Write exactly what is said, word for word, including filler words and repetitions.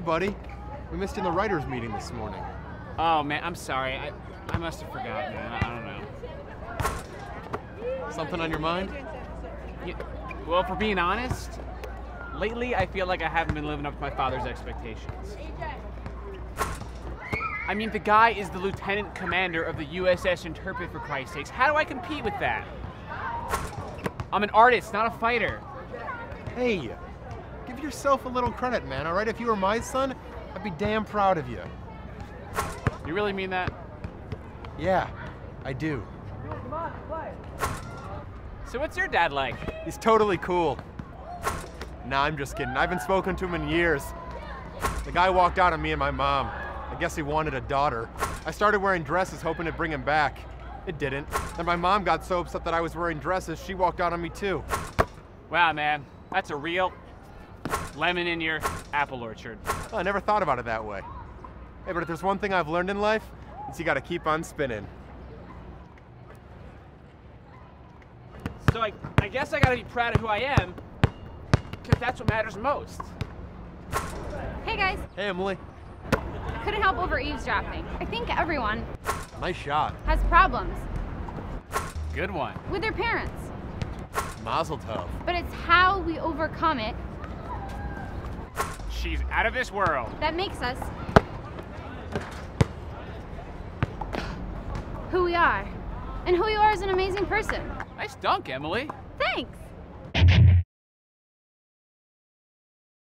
Hey, buddy. We missed in the writers' meeting this morning. Oh, man, I'm sorry. I, I must have forgotten, man. I, I don't know. Something on your mind? Yeah, well, for being honest, lately I feel like I haven't been living up to my father's expectations. I mean, the guy is the lieutenant commander of the U S S Enterprise, for Christ's sakes. How do I compete with that? I'm an artist, not a fighter. Hey, give yourself a little credit, man, all right? If you were my son, I'd be damn proud of you. You really mean that? Yeah, I do. Come on, play. So what's your dad like? He's totally cool. Nah, I'm just kidding. I haven't spoken to him in years. The guy walked out on me and my mom. I guess he wanted a daughter. I started wearing dresses hoping to bring him back. It didn't. Then my mom got so upset that I was wearing dresses, she walked out on me too. Wow, man. That's a real lemon in your apple orchard. Oh, I never thought about it that way. Hey, but if there's one thing I've learned in life, it's you gotta keep on spinning. So I, I guess I gotta be proud of who I am, because that's what matters most. Hey, guys. Hey, Emily. Couldn't help over eavesdropping. I think everyone... Nice shot. ...has problems. Good one. With their parents. Mazel tov. But it's how we overcome it. She's out of this world. That makes us... who we are. And who you are is an amazing person. Nice dunk, Emily. Thanks.